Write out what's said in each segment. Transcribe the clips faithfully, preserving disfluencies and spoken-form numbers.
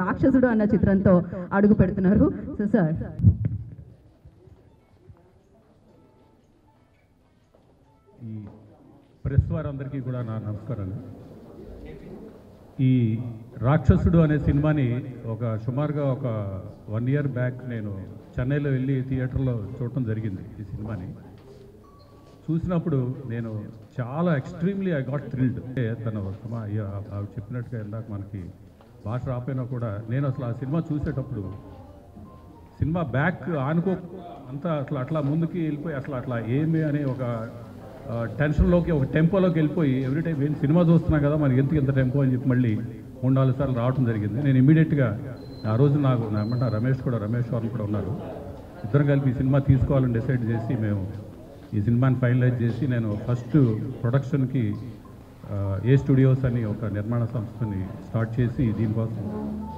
రాక్షసుడు అన్న చిత్రంతో అడుగు పెడుతున్నారు. సో సార్ ఈ ప్రెస్ వారందరికీ కూడా నా నమస్కారాలు. ఈ రాక్షసుడు అనే సినిమాని ఒక సుమారుగా ఒక వన్ ఇయర్ బ్యాక్ నేను చెన్నైలో వెళ్ళి థియేటర్లో చూడటం జరిగింది. ఈ సినిమాని చూసినప్పుడు నేను చాలా ఎక్స్ట్రీమ్లీ ఐ గాట్ థ్రిల్డ్. తన ఆవిడ చెప్పినట్టుగా ఇందాక మనకి భాష రాపోయినా కూడా నేను అసలు ఆ సినిమా చూసేటప్పుడు సినిమా బ్యాక్ ఆనుకో అంతా అసలు అట్లా ముందుకి వెళ్ళిపోయి అసలు అట్లా ఏమి అని ఒక టెన్షన్లోకి ఒక టెంపోలోకి వెళ్ళిపోయి ఎవ్రీ టైం నేను సినిమా చూస్తున్నా కదా మనకి ఎందుకు ఇంత టెంపో అని చెప్పి మళ్ళీ మూడు నాలుగు సార్లు రావడం జరిగింది. నేను ఇమీడియట్గా ఆ రోజు నాకు నా రమేష్ కూడా రమేష్ వర్మ కూడా ఉన్నారు. ఇద్దరం కలిపి ఈ సినిమా తీసుకోవాలని డిసైడ్ చేసి మేము ఈ సినిమాని ఫైనలైజ్ చేసి నేను ఫస్ట్ ప్రొడక్షన్కి ఏ స్టూడియోస్ అని ఒక నిర్మాణ సంస్థని స్టార్ట్ చేసి దీనికోసం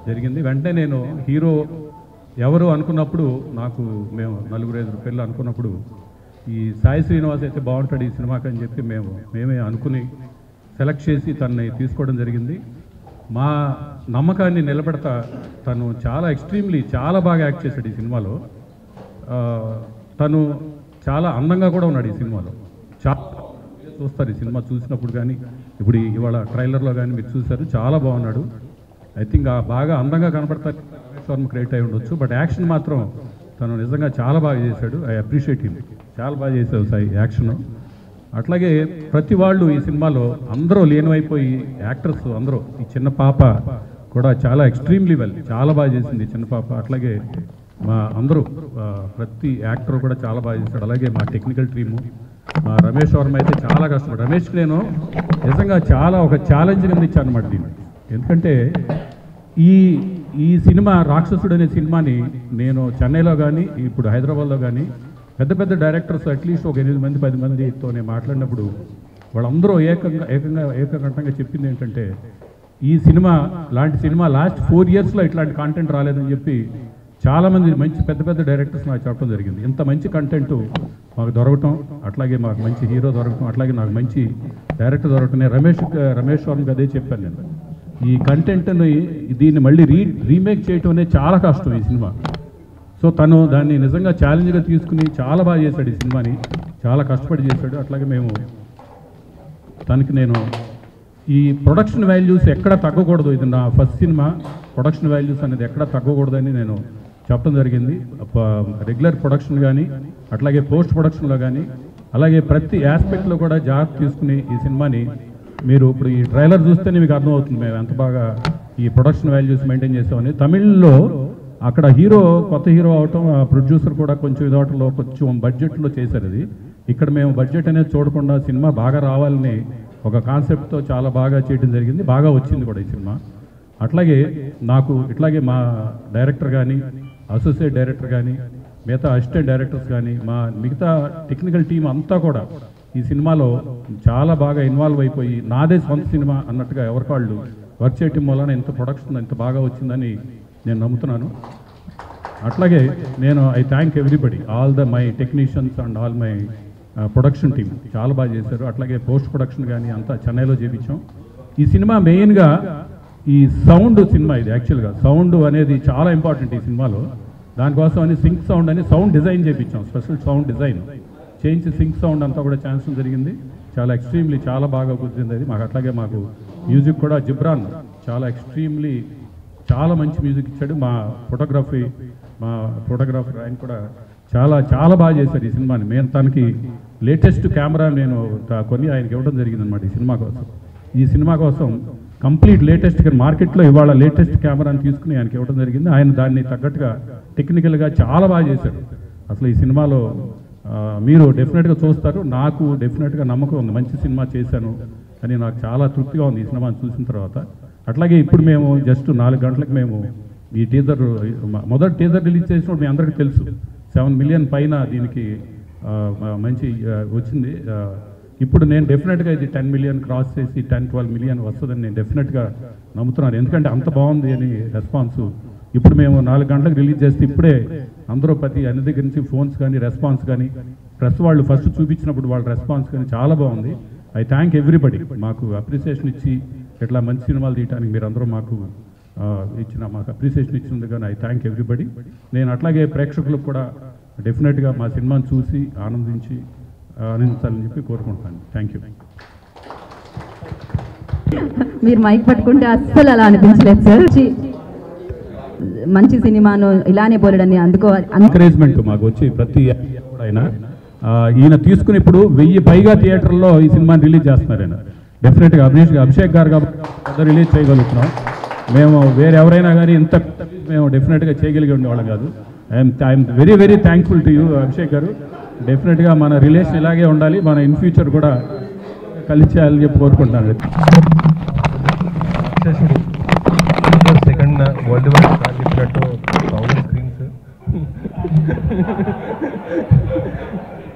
జరిగింది. వెంటనే నేను హీరో ఎవరు అనుకున్నప్పుడు నాకు మేము నలుగురు ఐదుగురు పిల్లలు అనుకున్నప్పుడు ఈ సాయి శ్రీనివాస్ అయితే బాగుంటాడు ఈ సినిమాకి అని చెప్పి మేము మేమే అనుకుని సెలెక్ట్ చేసి తనని తీసుకోవడం జరిగింది. మా నమ్మకాన్ని నిలబెడతా తను చాలా ఎక్స్ట్రీమ్లీ చాలా బాగా యాక్ట్ చేశాడు ఈ సినిమాలో. తను చాలా అందంగా కూడా ఉన్నాడు ఈ సినిమాలో. చా చూస్తారు ఈ సినిమా చూసినప్పుడు కానీ ఇప్పుడు ఇవాళ ట్రైలర్లో కానీ మీరు చూశారు, చాలా బాగున్నాడు. ఐ థింక్ బాగా అందంగా కనపడతారు ఫార్మ్ క్రియేట్ అయి ఉండొచ్చు, బట్ యాక్షన్ మాత్రం తను నిజంగా చాలా బాగా చేశాడు. I appreciate him. చాలా బాగా చేశాడు సాయి యాక్షన్. అట్లాగే ప్రతి వాళ్ళు ఈ సినిమాలో అందరూ లీనమైపోయి యాక్టర్స్ అందరూ. ఈ చిన్న పాప కూడా చాలా ఎక్స్ట్రీమ్లీ వెల్, చాలా బాగా చేసింది చిన్న పాప. అట్లాగే మా అందరూ ప్రతి యాక్టర్ కూడా చాలా బాగా చేశాడు. అలాగే మా టెక్నికల్ టీము రమేష్ వర్మ అయితే చాలా కష్టపడు. రమేష్కి నేను నిజంగా చాలా ఒక ఛాలెంజ్ కింద ఇచ్చాను అనమాట దీన్ని. ఎందుకంటే ఈ ఈ సినిమా రాక్షసుడు అనే సినిమాని నేను చెన్నైలో కానీ ఇప్పుడు హైదరాబాద్లో కానీ పెద్ద పెద్ద డైరెక్టర్స్ అట్లీస్ట్ ఒక ఎనిమిది మంది పది మందితో నేను మాట్లాడినప్పుడు వాళ్ళందరూ ఏకంగా ఏకంగా ఏకకంఠంగా చెప్పింది ఏంటంటే ఈ సినిమా లాంటి సినిమా లాస్ట్ ఫోర్ ఇయర్స్లో ఇట్లాంటి కాంటెంట్ రాలేదని చెప్పి చాలామంది మంచి పెద్ద పెద్ద డైరెక్టర్స్ నాకు చెప్పడం జరిగింది. ఇంత మంచి కంటెంట్ మాకు దొరకటం, అట్లాగే మాకు మంచి హీరో దొరకటం, అట్లాగే నాకు మంచి డైరెక్టర్ దొరకటం. నేను రమేష్ రమేష్ వర్మకి అదే చెప్పాను, నేను ఈ కంటెంట్ని దీన్ని మళ్ళీ రీ రీమేక్ చేయటం అనేది చాలా కష్టం ఈ సినిమా. సో తను దాన్ని నిజంగా ఛాలెంజ్గా తీసుకుని చాలా బాగా చేశాడు ఈ సినిమాని, చాలా కష్టపడి చేశాడు. అట్లాగే మేము తనకి నేను ఈ ప్రొడక్షన్ వాల్యూస్ ఎక్కడ తగ్గకూడదు, ఇది నా ఫస్ట్ సినిమా, ప్రొడక్షన్ వాల్యూస్ అనేది ఎక్కడ తగ్గకూడదని నేను చెప్పడం జరిగింది. రెగ్యులర్ ప్రొడక్షన్ కానీ అట్లాగే పోస్ట్ ప్రొడక్షన్లో కానీ అలాగే ప్రతి ఆస్పెక్ట్లో కూడా జాగ్రత్త తీసుకుని ఈ సినిమాని మీరు ఇప్పుడు ఈ ట్రైలర్ చూస్తేనే మీకు అర్థమవుతుంది మేము ఎంత బాగా ఈ ప్రొడక్షన్ వాల్యూస్ మెయింటైన్ చేసామని. తమిళ్లో అక్కడ హీరో కొత్త హీరో అవటం, ప్రొడ్యూసర్ కూడా కొంచెం ఇదవటంలో కొంచెం బడ్జెట్లో చేశారు అది. ఇక్కడ మేము బడ్జెట్ అనేది చూడకుండా సినిమా బాగా రావాలని ఒక కాన్సెప్ట్తో చాలా బాగా చేయడం జరిగింది. బాగా వచ్చింది కూడా ఈ సినిమా. అట్లాగే నాకు ఇట్లాగే మా డైరెక్టర్ కానీ అసోసియేట్ డైరెక్టర్ కానీ మిగతా అసిస్టెంట్ డైరెక్టర్స్ కానీ మా మిగతా టెక్నికల్ టీం అంతా కూడా ఈ సినిమాలో చాలా బాగా ఇన్వాల్వ్ అయిపోయి నాదే సొంత సినిమా అన్నట్టుగా ఎవరికాళ్ళు వర్క్ చేయటం వలన ఇంత ప్రొడక్షన్ ఇంత బాగా వచ్చిందని నేను నమ్ముతున్నాను. అట్లాగే నేను I thank everybody, all the my technicians and all my production team చాలా బాగా చేశారు. అట్లాగే పోస్ట్ ప్రొడక్షన్ కానీ అంతా చెన్నైలో చేపించాం. ఈ సినిమా మెయిన్గా ఈ సౌండ్ సినిమా, ఇది యాక్చువల్గా సౌండ్ అనేది చాలా ఇంపార్టెంట్ ఈ సినిమాలో. దానికోసం అని సింక్ సౌండ్ అని సౌండ్ డిజైన్ చేయించాం, స్పెషల్ సౌండ్ డిజైన్ చేయించి సింక్ సౌండ్ అంతా కూడా ఛాన్స్ జరిగింది. చాలా ఎక్స్ట్రీమ్లీ చాలా బాగా కుదిరింది అది మాకు. అట్లాగే మాకు మ్యూజిక్ కూడా జిబ్రాన్ చాలా ఎక్స్ట్రీమ్లీ చాలా మంచి మ్యూజిక్ ఇచ్చాడు. మా ఫోటోగ్రఫీ మా ఫోటోగ్రాఫర్ ఆయన కూడా చాలా చాలా బాగా చేశాడు ఈ సినిమాని. నేను తనకి లేటెస్ట్ కెమెరా నేను కొని ఆయనకి ఇవ్వడం జరిగింది అనమాట ఈ సినిమా కోసం. ఈ సినిమా కోసం కంప్లీట్ లేటెస్ట్గా మార్కెట్లో ఇవాళ లేటెస్ట్ కెమెరాని తీసుకుని ఆయనకి ఇవ్వడం జరిగింది. ఆయన దాన్ని తగ్గట్టుగా టెక్నికల్గా చాలా బాగా చేశారు. అసలు ఈ సినిమాలో మీరు డెఫినెట్గా చూస్తారు, నాకు డెఫినెట్గా నమ్మకం ఉంది మంచి సినిమా చేశాను అని. నాకు చాలా తృప్తిగా ఉంది ఈ సినిమాని చూసిన తర్వాత. అట్లాగే ఇప్పుడు మేము జస్ట్ నాలుగు గంటలకు మేము ఈ టీజర్ మొదటి టీజర్ రిలీజ్ చేసినప్పుడు మీ అందరికీ తెలుసు సెవెన్ మిలియన్ పైన దీనికి మంచి వచ్చింది. ఇప్పుడు నేను డెఫినెట్గా ఇది టెన్ మిలియన్ క్రాస్ చేసి టెన్ ట్వెల్వ్ మిలియన్ వస్తుందని నేను డెఫినెట్గా నమ్ముతున్నాను. ఎందుకంటే అంత బాగుంది అని రెస్పాన్సు. ఇప్పుడు మేము నాలుగు గంటలకు రిలీజ్ చేస్తే ఇప్పుడే అందరూ ప్రతి అన్ని దగ్గర నుంచి ఫోన్స్ కానీ రెస్పాన్స్ కానీ ప్రెస్ వాళ్ళు ఫస్ట్ చూపించినప్పుడు వాళ్ళ రెస్పాన్స్ కానీ చాలా బాగుంది. ఐ థ్యాంక్ ఎవ్రీబడి, మాకు అప్రిసియేషన్ ఇచ్చి ఇట్లా మంచి సినిమాలు తీయడానికి మీరు అందరూ మాకు ఇచ్చిన మాకు అప్రిసియేషన్ ఇచ్చినందుకు ఐ థ్యాంక్ ఎవ్రీబడి. నేను అట్లాగే ప్రేక్షకులకు కూడా డెఫినెట్గా మా సినిమాను చూసి ఆనందించి ఆనందించాలని చెప్పి కోరుకుంటున్నాను. Thank you. మీరు మైక్ పట్టుకుంటే అస్సలు అలా అనిపించలేదు సార్. మంచి సినిమాను ఇలానే పోలేడని అందుకో ఎంకరేజ్మెంట్ మాకు వచ్చి ప్రతి అయినా ఈయన తీసుకుని ఇప్పుడు వెయ్యి పైగా థియేటర్లో ఈ సినిమాని రిలీజ్ చేస్తున్నారు. ఆయన డెఫినెట్గా అభినేష్ అభిషేక్ గారు కాబట్టి రిలీజ్ చేయగలుగుతున్నాం. మేము వేరెవరైనా కానీ ఇంత మేము డెఫినెట్గా చేయగలిగి ఉండేవాళ్ళం కాదు. I'm I'm very very thankful to you Abhishek garu. డెఫినెట్గా మన రిలేషన్ ఇలాగే ఉండాలి, మన ఇన్ ఫ్యూచర్ కూడా కలిసి చేయాలని చెప్పి కోరుకుంటున్నాను. సెకండ్ వరల్డ్ వార్ స్టార్ట్ చేసినట్టు థౌసండ్ స్క్రీన్స్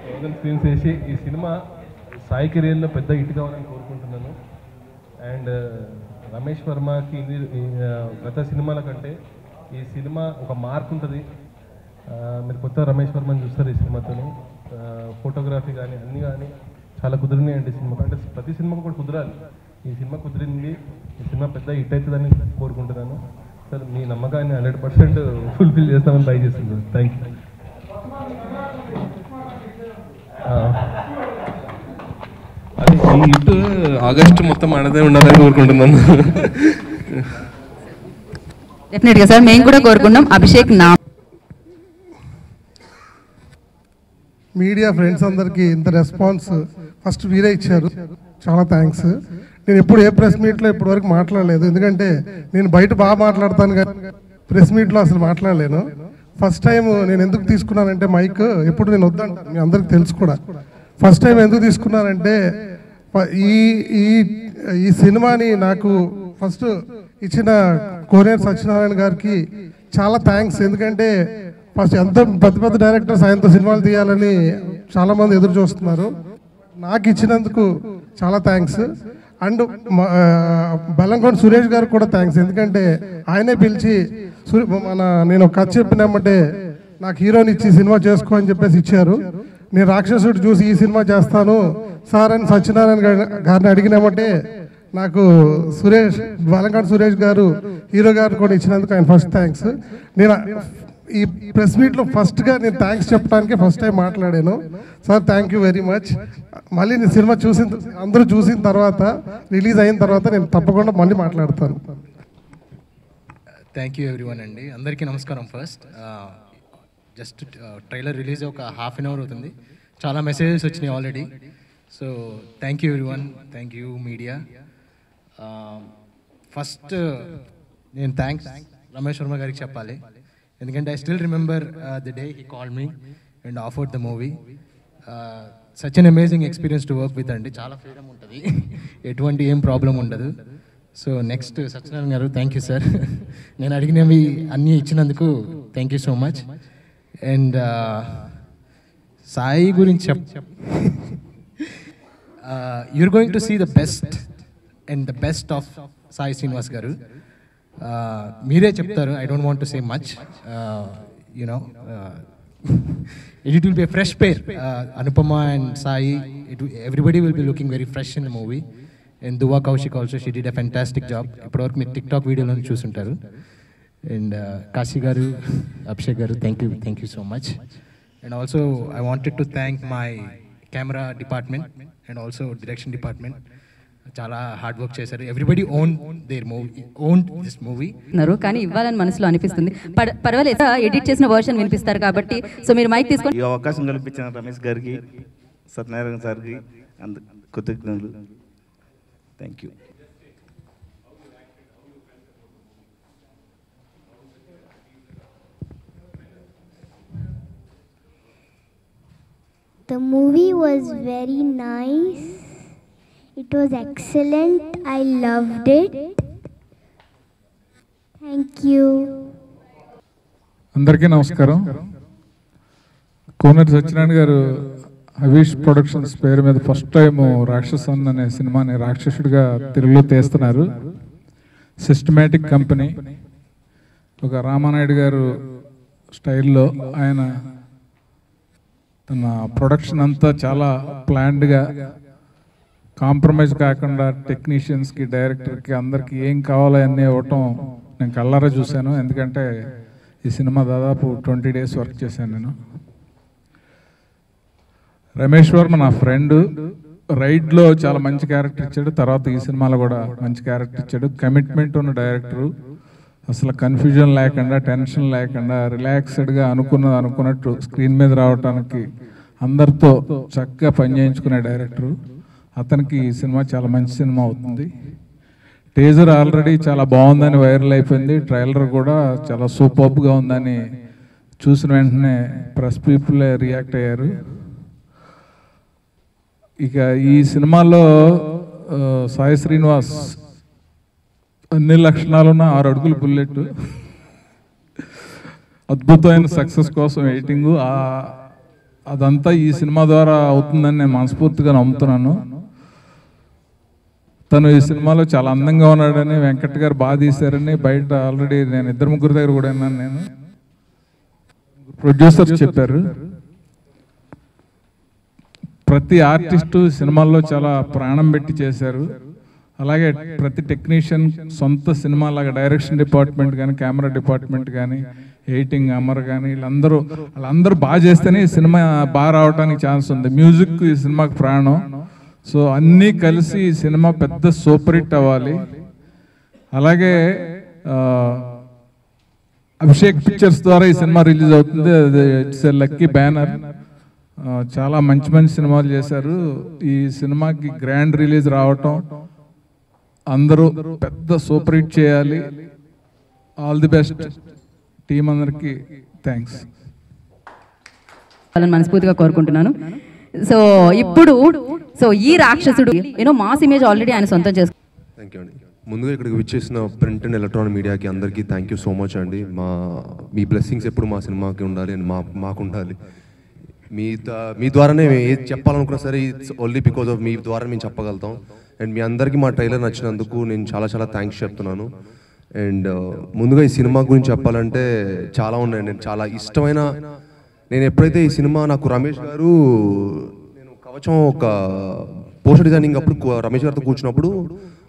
థౌసండ్ స్క్రీన్స్ వేసి ఈ సినిమా సాయి కిరణ్లో పెద్ద హిట్ కావాలని కోరుకుంటున్నాను. అండ్ రమేష్ వర్మకి గత సినిమాల కంటే ఈ సినిమా ఒక మార్క్ ఉంటుంది. మీరు కొత్త రమేష్ వర్మని చూస్తారు. ఈ సినిమాతో ఫోటోగ్రఫీ కానీ అన్నీ కానీ చాలా కుదిరినాయండి సినిమాకి. అంటే ప్రతి సినిమాకు కూడా కుదరాలి. ఈ సినిమా కుదిరింది, ఈ సినిమా పెద్ద హిట్ అవుతుందని కోరుకుంటున్నాను సార్. మీ నమ్మకాన్ని హండ్రెడ్ పర్సెంట్ ఫుల్ఫిల్ చేస్తామని ట్రై చేస్తున్నాను. Thank you. అది ఈ హిట్ ఆగస్టు మొత్తం ఆడదే ఉండాలని కోరుకుంటున్నాను. డెఫినెట్గా సార్ మేము కూడా కోరుకున్నాం. అభిషేక్ నా మీడియా ఫ్రెండ్స్ అందరికీ ఇంత రెస్పాన్స్ ఫస్ట్ వీరే ఇచ్చారు, చాలా థ్యాంక్స్. నేను ఎప్పుడు ఏ ప్రెస్ మీట్లో ఇప్పటివరకు మాట్లాడలేదు, ఎందుకంటే నేను బయట బాగా మాట్లాడతాను కానీ ప్రెస్ మీట్లో అసలు మాట్లాడలేను. ఫస్ట్ టైం నేను ఎందుకు తీసుకున్నానంటే మైక్ ఎప్పుడు నేను వద్దంటాను, మీ అందరికీ తెలుసు కూడా. ఫస్ట్ టైం ఎందుకు తీసుకున్నానంటే ఈ ఈ ఈ సినిమాని నాకు ఫస్ట్ ఇచ్చిన కోనేరు సత్యనారాయణ గారికి చాలా థ్యాంక్స్. ఎందుకంటే ఫస్ట్ ఎంతో పెద్ద పెద్ద డైరెక్టర్స్ ఆయనతో సినిమాలు తీయాలని చాలామంది ఎదురు చూస్తున్నారు. నాకు ఇచ్చినందుకు చాలా థ్యాంక్స్. అండ్ బెల్లంకొండ సురేష్ గారికి కూడా థ్యాంక్స్, ఎందుకంటే ఆయనే పిలిచి మన నేను ఒక కథ చెప్పినామంటే నాకు హీరోని ఇచ్చి సినిమా చేసుకో అని చెప్పేసి ఇచ్చారు. నేను రాక్షసుడు చూసి ఈ సినిమా చేస్తాను సార్ అని సత్యనారాయణ గారిని అడిగినామంటే నాకు సురేష్ బెల్లంకొండ సురేష్ గారు హీరో గారు కూడా ఇచ్చినందుకు ఆయన ఫస్ట్ థ్యాంక్స్. నేను ఈ ప్రెస్ మీట్లో ఫస్ట్గా నేను థ్యాంక్స్ చెప్పడానికి ఫస్ట్ టైం మాట్లాడాను. Sir thank you very much. మళ్ళీ నేను సినిమా చూసిన అందరూ చూసిన తర్వాత రిలీజ్ అయిన తర్వాత నేను తప్పకుండా మళ్ళీ మాట్లాడతాను. థ్యాంక్ యూ ఎవ్రీవన్ అండి. అందరికీ నమస్కారం. ఫస్ట్ జస్ట్ ట్రైలర్ రిలీజ్ ఒక హాఫ్ అన్ అవర్ అవుతుంది, చాలా మెసేజెస్ వచ్చినాయి already. So thank you everyone, thank you media. First నేను థ్యాంక్స్ రమేష్ వర్మ గారికి చెప్పాలి, ఎందుకంటే I still remember the day he called me and offered the movie. Such an amazing experience to work with అండి. చాలా freedom ఉంటుంది, ఎటువంటి ఏం ప్రాబ్లం ఉండదు. సో నెక్స్ట్ సత్యనారాయణ గారు థ్యాంక్ యూ సార్, నేను అడిగినవి అన్నీ ఇచ్చినందుకు thank you so much. And Sai గురించి చెప్ you're going to see the best and the best of Sai Srinivas garu. మీరే చెప్తారు, I don't want to say much, you know it will be a fresh pair. Anupama and Sai, it everybody will be looking very fresh in the movie. And Dua Kaushik also, she did a fantastic job. ఇప్పటివరకు మీరు tick talk వీడియోలో చూసుంటారు. And Kashi garu, Abhishek garu thank you, thank you so much. And also I wanted to thank my camera department and also direction department. చాలా hard work చేశారు. Everybody own their movie, own this movie అన్నారు కానీ ఇవ్వాలని మనసులో అనిపిస్తుంది. పర్వాలేదు ఎడిట్ చేసిన వర్షన్ వినిపిస్తారు కాబట్టి. సో మీరు మైక్ తీసుకొని ఈ అవకాశం కల్పించిన రమేష్ గారికి, సత్యనారాయణ సార్కి అంద కృతజ్ఞతలు. Thank you. The movie was very nice. It was excellent. I loved it. Thank you. Andarki namaskaram. Koner Satyanarayana garu Avish Productions pair meeda first time Rakshasan ane cinema ni Rakshasudiga telugulo testunaru. Systematic company oka Ramanaidu garu style lo ayana తన production అంతా చాలా ప్లాన్డ్గా, compromise కాకుండా టెక్నీషియన్స్కి డైరెక్టర్కి అందరికీ ఏం కావాలో అన్నీ ఇవ్వటం నేను కళ్ళారా చూశాను. ఎందుకంటే ఈ సినిమా దాదాపు ట్వంటీ డేస్ వర్క్ చేశాను నేను. రమేష్ వర్మ నా ఫ్రెండ్, రైడ్లో చాలా మంచి క్యారెక్టర్ ఇచ్చాడు, తర్వాత ఈ సినిమాలో కూడా మంచి క్యారెక్టర్ ఇచ్చాడు. కమిట్మెంట్ ఉన్న డైరెక్టరు, అసలు కన్ఫ్యూజన్ లేకుండా టెన్షన్ లేకుండా రిలాక్స్డ్గా అనుకున్నది అనుకున్నట్టు స్క్రీన్ మీద రావడానికి అందరితో చక్కగా పని చేయించుకునే డైరెక్టరు. అతనికి ఈ సినిమా చాలా మంచి సినిమా అవుతుంది. టీజర్ ఆల్రెడీ చాలా బాగుందని వైరల్ అయిపోయింది, ట్రైలర్ కూడా చాలా సూపర్గా ఉందని చూసిన వెంటనే ప్రెస్ పీపులే రియాక్ట్ అయ్యారు. ఇక ఈ సినిమాలో సాయి శ్రీనివాస్ అన్ని లక్షణాలున్న ఆరు అడుగులు బుల్లెట్, అద్భుతమైన సక్సెస్ కోసం వెయిటింగ్, అదంతా ఈ సినిమా ద్వారా అవుతుందని నేను మనస్ఫూర్తిగా నమ్ముతున్నాను. తను ఈ సినిమాలో చాలా అందంగా ఉన్నాడని, వెంకట్ గారు బాగా తీశారని బయట ఆల్రెడీ నేను ఇద్దరు ముగ్గురు దగ్గర కూడా విన్నాను, నేను ప్రొడ్యూసర్ చెప్పారు. ప్రతి ఆర్టిస్టు సినిమాల్లో చాలా ప్రాణం పెట్టి చేశారు, అలాగే ప్రతి టెక్నీషియన్ సొంత సినిమా లాగా డైరెక్షన్ డిపార్ట్మెంట్ కానీ కెమెరా డిపార్ట్మెంట్ కానీ ఎడిటింగ్ అమర్ కానీ వీళ్ళందరూ వాళ్ళందరూ బాగా చేస్తేనే ఈ సినిమా బాగా రావడానికి ఛాన్స్ ఉంది. మ్యూజిక్ ఈ సినిమాకి ప్రాణం, సో అన్నీ కలిసి ఈ సినిమా పెద్ద సూపర్ హిట్ అవ్వాలి. అలాగే అభిషేక్ పిక్చర్స్ ద్వారా ఈ సినిమా రిలీజ్ అవుతుంది, అది ఇట్స్ ఎ లక్కీ బ్యానర్. చాలా మంచి మంచి సినిమాలు చేశారు, ఈ సినిమాకి గ్రాండ్ రిలీజ్ రావటం అందరూ పెద్ద సూపర్ హిట్ చేయాలి. ఆల్ ది బెస్ట్ టీం, అందరికీ థ్యాంక్స్ మనస్ఫూర్తిగా కోరుకుంటున్నాను. సో ఇప్పుడు సో ఈ రాక్షసుడు యూనో మాస్ ఇమేజ్ ఆల్రెడీ ఆయన సొంతం చేసుకు థ్యాంక్ యూ అండి. ముందుగా ఇక్కడికి విచ్చేసిన ప్రింట్ అండ్ ఎలక్ట్రానిక్ మీడియాకి అందరికీ థ్యాంక్ యూ సో మచ్ అండి. మా మీ బ్లెస్సింగ్స్ ఎప్పుడు మా సినిమాకి ఉండాలి అండ్ మా మాకు ఉండాలి. మీ మీ ద్వారానే ఏది చెప్పాలనుకున్నా సరే ఇట్స్ ఓన్లీ బికాజ్ ఆఫ్ మీ ద్వారా మేము చెప్పగలుగుతాం. అండ్ మీ అందరికీ మా ట్రైలర్ నచ్చినందుకు నేను చాలా చాలా థ్యాంక్స్ చెప్తున్నాను. అండ్ ముందుగా ఈ సినిమా గురించి చెప్పాలంటే చాలా ఉన్నాయి, నేను చాలా ఇష్టమైన నేను ఎప్పుడైతే ఈ సినిమా నాకు రమేష్ గారు నేను కవచం ఒక పోస్టర్ డిజైనింగ్ అప్పుడు రమేష్ గారితో కూర్చున్నప్పుడు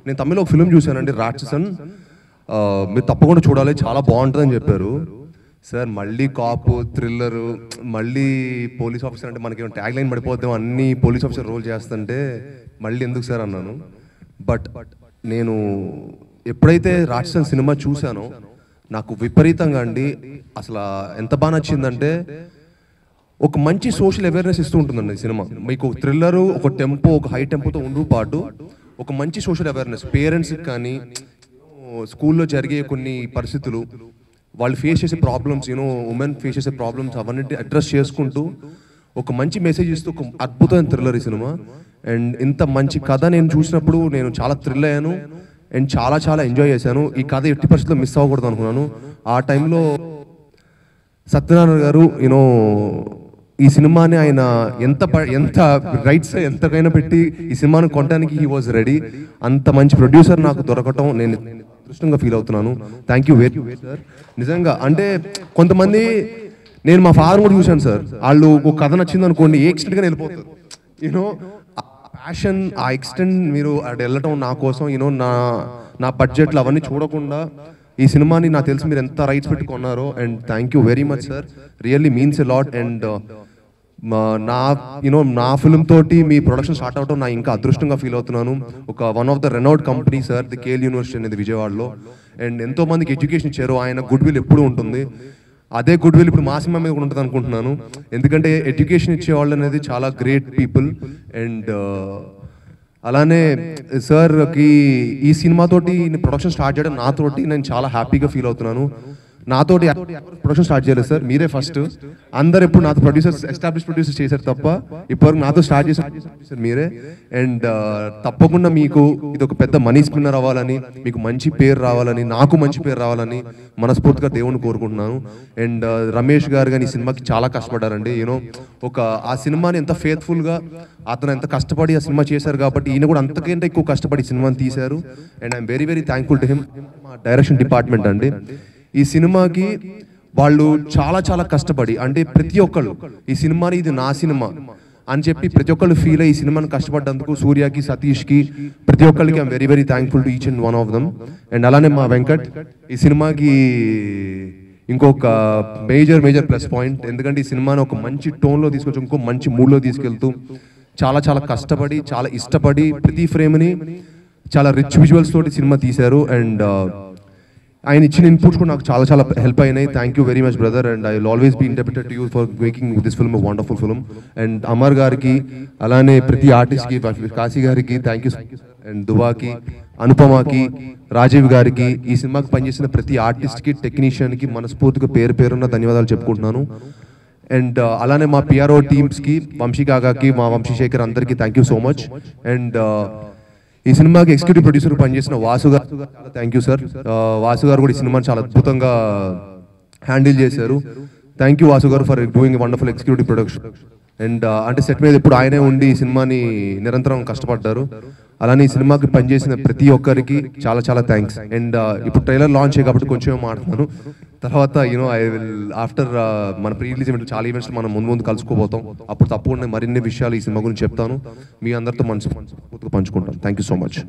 నేను తమిళలో ఒక ఫిలిం చూశానండి, రాక్షసన్, మీరు తప్పకుండా చూడాలి చాలా బాగుంటుందని చెప్పారు. సార్ మళ్ళీ కాపు థ్రిల్లరు మళ్ళీ పోలీస్ ఆఫీసర్ అంటే మనకి ట్యాగ్ లైన్ పడిపోతాం, అన్ని పోలీస్ ఆఫీసర్ రోల్ చేస్తుంటే మళ్ళీ ఎందుకు సార్ అన్నాను. బట్ నేను ఎప్పుడైతే రాక్షసన్ సినిమా చూశానో నాకు విపరీతంగా అండి అసలు ఎంత బాగా నచ్చిందంటే ఒక మంచి సోషల్ అవేర్నెస్ ఇస్తూ ఉంటుందండి ఈ సినిమా. మీకు థ్రిల్లరు ఒక టెంపో ఒక హై టెంపోతో ఉండు పాటు ఒక మంచి సోషల్ అవేర్నెస్ పేరెంట్స్కి కానీ స్కూల్లో జరిగే కొన్ని పరిస్థితులు వాళ్ళు ఫేస్ చేసే ప్రాబ్లమ్స్ యూనో ఉమెన్ ఫేస్ చేసే ప్రాబ్లమ్స్ అవన్నీ అడ్రస్ చేసుకుంటూ ఒక మంచి మెసేజ్ ఇస్తూ ఒక అద్భుతమైన థ్రిల్లర్ ఈ సినిమా. అండ్ ఇంత మంచి కథ నేను చూసినప్పుడు నేను చాలా థ్రిల్ అయ్యాను అండ్ చాలా చాలా ఎంజాయ్ చేశాను. ఈ కథ ఎట్టి పరిస్థితుల్లో మిస్ అవ్వకూడదు అనుకున్నాను. ఆ టైంలో సత్యనారాయణ గారు యూనో ఈ సినిమాని ఆయన ఎంత ఎంత రైట్స్ ఎంతకైనా పెట్టి ఈ సినిమాను కొనడానికి హీ వాజ్ రెడీ. అంత మంచి ప్రొడ్యూసర్ నాకు దొరకటం నేను అదృష్టంగా ఫీల్ అవుతున్నాను. Thank you very much sir. నిజంగా అంటే కొంతమంది నేను మా ఫాదర్ కూడా చూశాను సార్, వాళ్ళు ఒక కథ నచ్చింది అనుకోండి ఏ ఎక్స్టెంట్గా వెళ్ళిపోతారు యూనో ప్యాషన్ ఆ ఎక్స్టెంట్ మీరు అక్కడ వెళ్ళటం నా కోసం యూనో నా నా బడ్జెట్లు అవన్నీ చూడకుండా ఈ సినిమాని నాకు తెలిసి మీరు ఎంత రైట్స్ పెట్టుకున్నారో. And thank you very much sir, really means a lot. And నా యూనో నా ఫిల్మ్ తోటి మీ ప్రొడక్షన్ స్టార్ట్ అవటం నా ఇంకా అదృష్టంగా ఫీల్ అవుతున్నాను. ఒక one of the renowned company sir the KL university అనేది విజయవాడలో, అండ్ ఎంతో మందికి ఎడ్యుకేషన్ ఇచ్చారు. ఆయన గుడ్ విల్ ఎప్పుడూ ఉంటుంది, అదే గుడ్ విల్ ఇప్పుడు మా సినిమా మీద కూడా ఉంటుంది అనుకుంటున్నాను. ఎందుకంటే ఎడ్యుకేషన్ ఇచ్చేవాళ్ళు అనేది చాలా గ్రేట్ పీపుల్. అండ్ అలానే సార్కి ఈ సినిమాతోటి ప్రొడక్షన్ స్టార్ట్ చేయడం నాతోటి నేను చాలా హ్యాపీగా ఫీల్ అవుతున్నాను. నాతోటి ప్రొడక్షన్ స్టార్ట్ చేయలేదు సార్, మీరే ఫస్ట్. అందరు ఎప్పుడు నాతో ప్రొడ్యూసర్స్ ఎస్టాబ్లిష్ ప్రొడ్యూసర్స్ చేశారు తప్ప ఇప్పటివరకు నాతో స్టార్ట్ చేశారు మీరే. అండ్ తప్పకుండా మీకు ఇది ఒక పెద్ద మనీ స్పిన్నర్ అవ్వాలని, మీకు మంచి పేరు రావాలని, నాకు మంచి పేరు రావాలని మనస్ఫూర్తిగా దేవుణ్ణి కోరుకుంటున్నాను. అండ్ రమేష్ గారు కానీ ఈ సినిమాకి చాలా కష్టపడ్డారండి. యూనో ఒక ఆ సినిమాని ఎంత ఫేత్ఫుల్గా అతను ఎంత కష్టపడి ఆ సినిమా చేశారు కాబట్టి ఈయన కూడా అంతకంటే ఎక్కువ కష్టపడి సినిమాని తీశారు. And I'm very very thankful to him. మా డైరెక్షన్ డిపార్ట్మెంట్ అండి, ఈ సినిమాకి వాళ్ళు చాలా చాలా కష్టపడి అంటే ప్రతి ఒక్కళ్ళు ఈ సినిమాని ఇది నా సినిమా అని చెప్పి ప్రతి ఒక్కళ్ళు ఫీల్ అయ్యి సినిమాని కష్టపడ్డందుకు సూర్యకి సతీష్కి ప్రతి ఒక్కళ్ళకి I'm very very thankful to each and one of them. And అలానే మా వెంకట్ ఈ సినిమాకి ఇంకొక మేజర్ మేజర్ ప్లస్ పాయింట్, ఎందుకంటే ఈ సినిమాని ఒక మంచి టోన్లో తీసుకొచ్చి ఇంకో మంచి మూడ్లో తీసుకెళ్తూ చాలా చాలా కష్టపడి చాలా ఇష్టపడి ప్రతి ఫ్రేమ్ని చాలా రిచ్ విజువల్స్ తోటి సినిమా తీశారు. అండ్ ఆయన ఇచ్చిన ఇన్పుట్స్ కూడా నాకు చాలా చాలా హెల్ప్ అయినాయి. Thank you very much brother, and I will always be indebted to you for making this film a wonderful film. And Amar గారికి అలానే ప్రతి ఆర్టిస్ట్కి, కాశీ గారికి థ్యాంక్ యూ, అండ్ దువాకి, అనుపమకి, రాజీవ్ గారికి, ఈ సినిమాకి పనిచేసిన ప్రతి ఆర్టిస్ట్కి టెక్నీషియన్కి మనస్ఫూర్తిగా పేరు పేరున్న ధన్యవాదాలు చెప్పుకుంటున్నాను. అండ్ అలానే మా పిఆర్ఓ టీమ్స్కి, వంశీ కాకాకి, మా వంశీశేఖర్ అందరికీ thank you so much. And ఈ సినిమాకి ఎగ్జిక్యూటివ్ ప్రొడ్యూసర్ పనిచేసిన వాసు గారు థ్యాంక్ యూ సార్. వాసు గారు కూడా ఈ సినిమాని చాలా అద్భుతంగా హ్యాండిల్ చేశారు. Thank you Vasu garu for doing wonderful executive production. And అంటే సెట్ మీద ఇప్పుడు ఆయనే ఉండి ఈ సినిమాని నిరంతరం కష్టపడ్డారు. అలానే ఈ సినిమాకి పనిచేసిన ప్రతి ఒక్కరికి చాలా చాలా థ్యాంక్స్. అండ్ ఇప్పుడు ట్రైలర్ లాంచ్ అయ్యి కాబట్టి కొంచెం మాట్లాడుతాను, తర్వాత యూనో ఐ విల్ ఆఫ్టర్ మన ప్రీ రిలీజ్ ఈవెంట్ చాలా ఈవెంట్స్ మనం ముందు ముందు కలుసుకోబోతాం, అప్పుడు తప్పకుండా మరిన్ని విషయాలు ఈ సినిమా గురించి చెప్తాను, మీ అందరితో మనసు మనసు పూర్తిగా పంచుకుంటాను. Thank you so much.